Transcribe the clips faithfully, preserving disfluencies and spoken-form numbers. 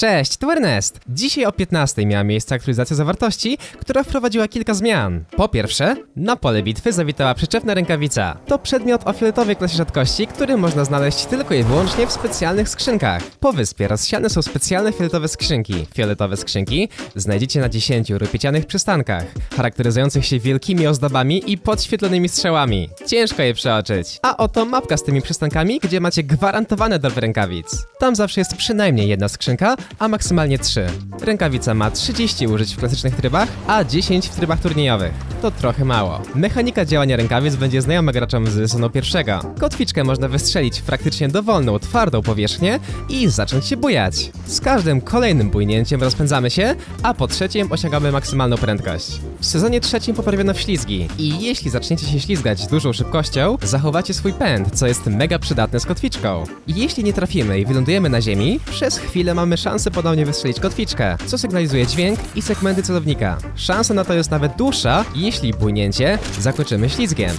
Cześć, tu Ernest. Dzisiaj o piętnastej miała miejsce aktualizacja zawartości, która wprowadziła kilka zmian. Po pierwsze, na pole bitwy zawitała przyczepna rękawica. To przedmiot o fioletowej klasie rzadkości, który można znaleźć tylko i wyłącznie w specjalnych skrzynkach. Po wyspie rozsiane są specjalne fioletowe skrzynki. Fioletowe skrzynki znajdziecie na dziesięciu rupiecianych przystankach, charakteryzujących się wielkimi ozdobami i podświetlonymi strzałami. Ciężko je przeoczyć. A oto mapka z tymi przystankami, gdzie macie gwarantowane dobre rękawic. Tam zawsze jest przynajmniej jedna skrzynka, a maksymalnie trzy. Rękawica ma trzydzieści użyć w klasycznych trybach, a dziesięć w trybach turniejowych. To trochę mało. Mechanika działania rękawic będzie znajoma graczom z Sonu pierwszego. Kotwiczkę można wystrzelić w praktycznie dowolną, twardą powierzchnię i zacząć się bujać. Z każdym kolejnym bujnięciem rozpędzamy się, a po trzecim osiągamy maksymalną prędkość. W sezonie trzecim poprawiono wślizgi i jeśli zaczniecie się ślizgać dużą szybkością, zachowacie swój pęd, co jest mega przydatne z kotwiczką. Jeśli nie trafimy i wylądujemy na ziemi, przez chwilę mamy szansę ponownie wystrzelić kotwiczkę, co sygnalizuje dźwięk i segmenty celownika. Szansa na to jest nawet dłuższa, jeśli płynięcie zakończymy ślizgiem.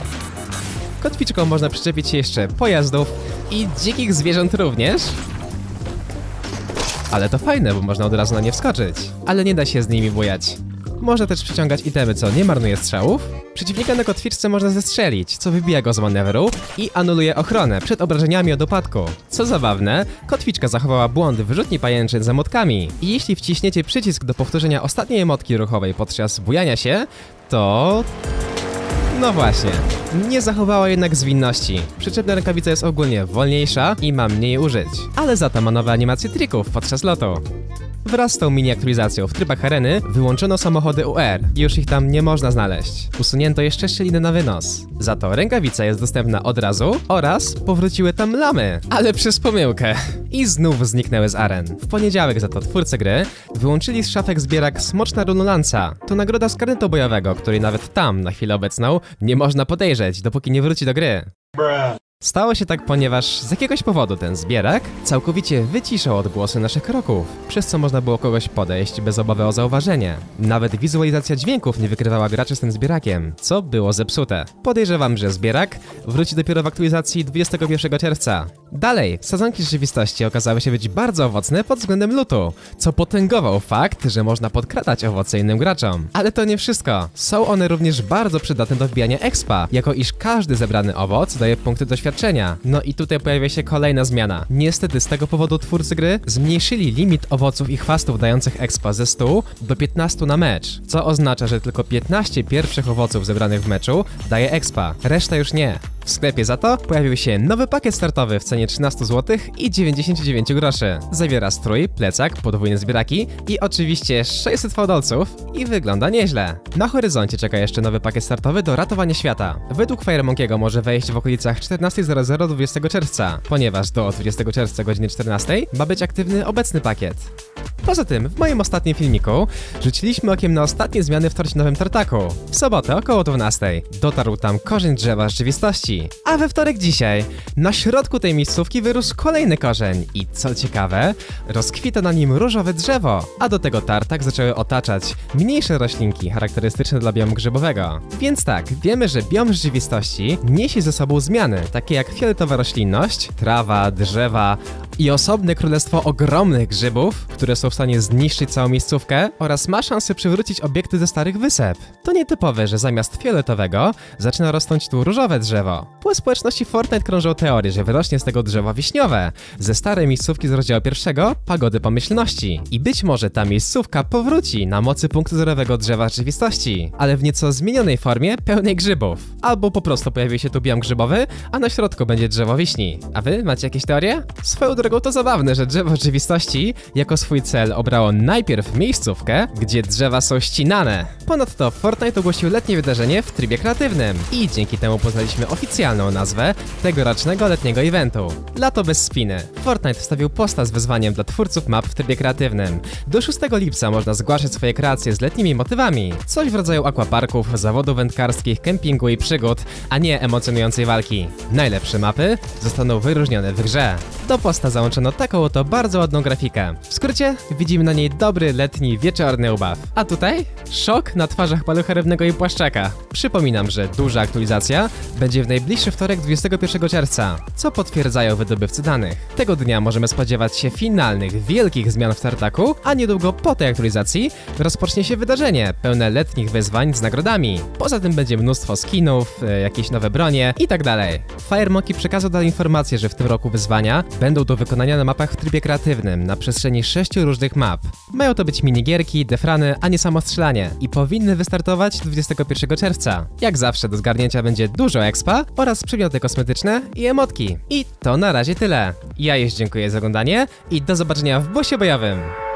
Kotwiczką można przyczepić jeszcze pojazdów i dzikich zwierząt również. Ale to fajne, bo można od razu na nie wskoczyć. Ale nie da się z nimi bujać. Można też przyciągać itemy, co nie marnuje strzałów. Przeciwnika na kotwiczce można zestrzelić, co wybija go z manewru i anuluje ochronę przed obrażeniami od upadku. Co zabawne, kotwiczka zachowała błąd w rzutni pajęczyn z emotkami. I jeśli wciśniecie przycisk do powtórzenia ostatniej emotki ruchowej podczas bujania się, to... no właśnie. Nie zachowała jednak zwinności. Przyczepna rękawica jest ogólnie wolniejsza i ma mniej użyć. Ale za to ma nowe animacje trików podczas lotu. Wraz z tą mini-aktualizacją w trybach areny wyłączono samochody U R i już ich tam nie można znaleźć. Usunięto jeszcze szczeliny na wynos. Za to rękawica jest dostępna od razu oraz powróciły tam lamy, ale przez pomyłkę. I znów zniknęły z aren. W poniedziałek za to twórcy gry wyłączyli z szafek zbierak Smoczna Runulansa. To nagroda z karnetu bojowego, której nawet tam, na chwilę obecną, nie można podejrzeć, dopóki nie wróci do gry. Bruh. Stało się tak, ponieważ z jakiegoś powodu ten zbierak całkowicie wyciszał odgłosy naszych kroków, przez co można było kogoś podejść bez obawy o zauważenie. Nawet wizualizacja dźwięków nie wykrywała graczy z tym zbierakiem, co było zepsute. Podejrzewam, że zbierak wróci dopiero w aktualizacji dwudziestego pierwszego czerwca. Dalej, sadzonki rzeczywistości okazały się być bardzo owocne pod względem lootu, co potęgował fakt, że można podkradać owoce innym graczom. Ale to nie wszystko. Są one również bardzo przydatne do wbijania expa, jako iż każdy zebrany owoc daje punkty doświadczenia. No i tutaj pojawia się kolejna zmiana. Niestety z tego powodu twórcy gry zmniejszyli limit owoców i chwastów dających expa ze stu do piętnastu na mecz, co oznacza, że tylko piętnaście pierwszych owoców zebranych w meczu daje expa, reszta już nie. W sklepie za to pojawił się nowy pakiet startowy w cenie trzynaście złotych i dziewięćdziesiąt dziewięć groszy. Zawiera strój, plecak, podwójne zbieraki i oczywiście sześćset fałdolców i wygląda nieźle. Na horyzoncie czeka jeszcze nowy pakiet startowy do ratowania świata. Według Firemonkiego może wejść w okolicach czternastego dwudziestego czerwca, ponieważ do dwudziestego czerwca godziny czternastej ma być aktywny obecny pakiet. Poza tym, w moim ostatnim filmiku rzuciliśmy okiem na ostatnie zmiany w torcinowym tartaku. W sobotę około dwunastej dotarł tam korzeń drzewa rzeczywistości, a we wtorek dzisiaj na środku tej miejscówki wyrósł kolejny korzeń i co ciekawe, rozkwita na nim różowe drzewo, a do tego tartak zaczęły otaczać mniejsze roślinki charakterystyczne dla biomu grzybowego. Więc tak, wiemy, że biom rzeczywistości niesie ze sobą zmiany, takie jak fioletowa roślinność, trawa, drzewa i osobne królestwo ogromnych grzybów, które są w stanie zniszczyć całą miejscówkę oraz ma szansę przywrócić obiekty ze starych wysep. To nietypowe, że zamiast fioletowego zaczyna rosnąć tu różowe drzewo. Po społeczności Fortnite krążą teorie, że wyrośnie z tego drzewa wiśniowe, ze starej miejscówki z rozdziału pierwszego Pagody Pomyślności. I być może ta miejscówka powróci na mocy punktu zerowego drzewa rzeczywistości, ale w nieco zmienionej formie pełnej grzybów. Albo po prostu pojawi się tu biom grzybowy, a na środku będzie drzewo wiśni. A wy macie jakieś teorie? Swoją drogą to zabawne, że drzewo rzeczywistości jako swój cel obrało najpierw miejscówkę, gdzie drzewa są ścinane. Ponadto Fortnite ogłosił letnie wydarzenie w trybie kreatywnym i dzięki temu poznaliśmy oficjalną nazwę tegorocznego letniego eventu. Lato bez spiny. Fortnite wstawił posta z wyzwaniem dla twórców map w trybie kreatywnym. Do szóstego lipca można zgłaszać swoje kreacje z letnimi motywami. Coś w rodzaju aquaparków, zawodów wędkarskich, kempingu i przygód, a nie emocjonującej walki. Najlepsze mapy zostaną wyróżnione w grze. Do posta załączono taką oto bardzo ładną grafikę. W skrócie widzimy na niej dobry letni wieczorny ubaw. A tutaj szok na twarzach malucha rybnego i płaszczaka. Przypominam, że duża aktualizacja będzie w najbliższy wtorek dwudziestego pierwszego czerwca, co potwierdzają wydobywcy danych. Tego dnia możemy spodziewać się finalnych, wielkich zmian w tartaku, a niedługo po tej aktualizacji rozpocznie się wydarzenie pełne letnich wyzwań z nagrodami. Poza tym będzie mnóstwo skinów, jakieś nowe bronie itd. Firemonki przekazał dalej informację, że w tym roku wyzwania będą do wykonania na mapach w trybie kreatywnym na przestrzeni sześciu różnych map. Mają to być minigierki, defrany, a nie samostrzelanie i powinny wystartować dwudziestego pierwszego czerwca. Jak zawsze do zgarnięcia będzie dużo expa oraz przedmioty kosmetyczne i emotki. I to na razie tyle. Ja już dziękuję za oglądanie i do zobaczenia w bosie bojowym.